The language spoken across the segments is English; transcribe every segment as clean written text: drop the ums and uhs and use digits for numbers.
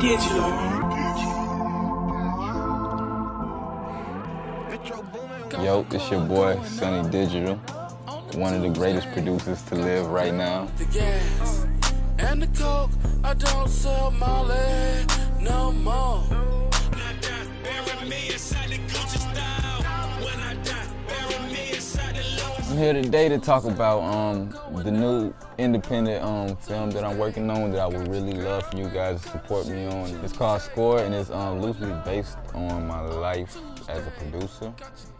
Digital. Yo, it's your boy, Sonny Digital, one of the greatest producers to live right now. The gas and the coke, I don't sell my leg no more. I'm here today to talk about the new independent film that I'm working on that I would really love for you guys to support me on. It's called SCORE, and it's loosely based on my life as a producer,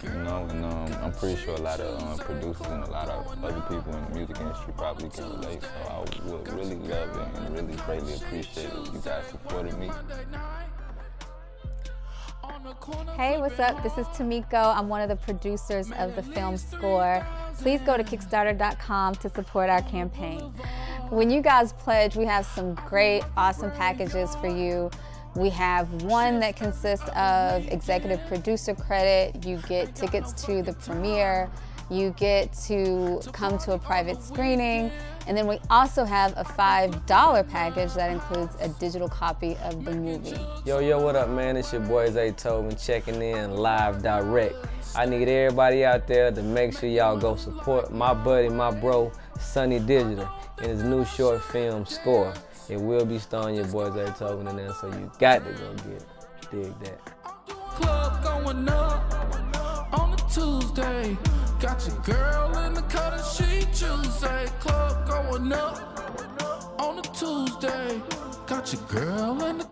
you know, and I'm pretty sure a lot of producers and a lot of other people in the music industry probably can relate, so I would really love it and really greatly appreciate it if you guys supported me. Hey, what's up? This is Tomiko. I'm one of the producers of the film SCORE. Please go to Kickstarter.com to support our campaign. When you guys pledge, we have some great, awesome packages for you. We have one that consists of executive producer credit. You get tickets to the premiere. You get to come to a private screening. And then we also have a $5 package that includes a digital copy of the movie. Yo, what up, man? It's your boy, Tobin, checking in live direct. I need everybody out there to make sure y'all go support my buddy, my bro, Sonny Digital, in his new short film, SCORE. It will be starring your boy, Tobin, in there, so you got to go get it. Dig that. Got your girl in the cut and she Tuesday. Club going up on a Tuesday. Got your girl in the